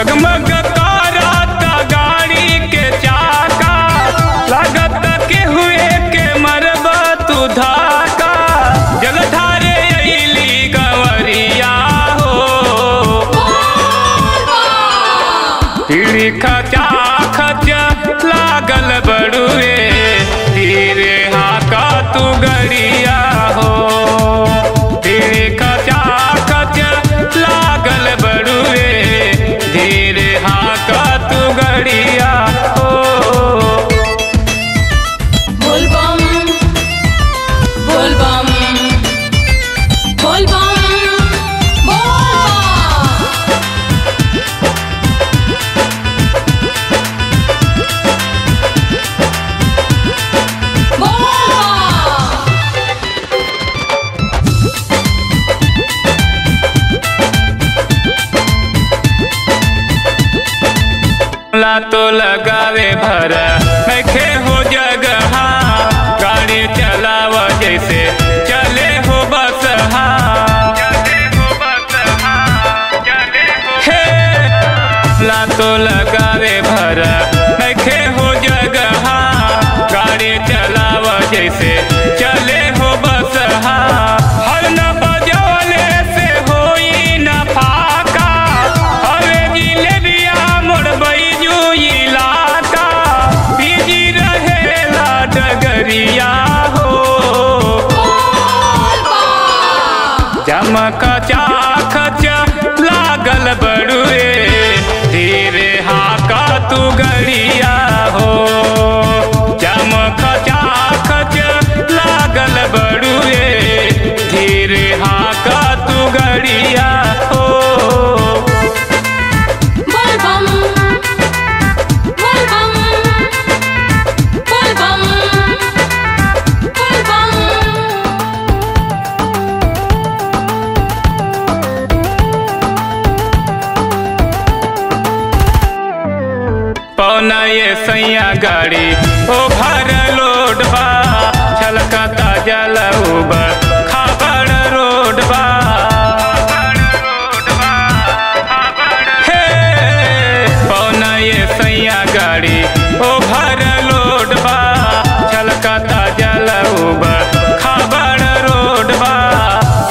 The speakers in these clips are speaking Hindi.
जगमगता रहता गाड़ी के चाका, लागत के हुए के मरबा तू धाका। जगधारे अइली गवरिया हो, धीरे खचा खचा लागल बड़ुए, धीरे हाका तू गड़िया हो। धीरे खचा खचा लागल बड़ुए, धीरे हाका तू गड़िया हो। तो लगावे भरा रखे हो जगह, गाड़ी चलावा जैसे चले हो बसहा। ला तो लगावे भरा रखे हो जगह, गाड़ी चलावा जैसे चले हो बसहा। हर न बजौले से होई न फाका, हवे जिलेबिया मोड़बई डगरिया हो। चमकचा खचा लागल बड़ुए, धीरे हाका तू गड़िया हो। चमकचा खचा लागल बड़ुए, धीरे हाका तू गड़िया हो। ये सैया गाड़ी ओ भर लोडबा, छलकता जलऊबा खबर रोडबा। हे पौना ये सैया गाड़ी ओ भर लोडबा, छलकता जलऊबा खबर रोडबा।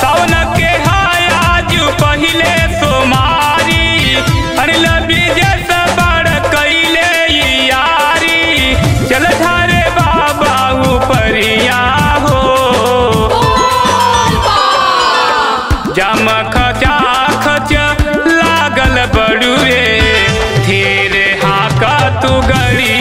सावन के हाया जू पहले सोमारी, अरे लबी जैसा जलधारे बाबा उपरिया हो। जमखचा खचा लागल बड़ुए, धीरे हाका तू गड़िया।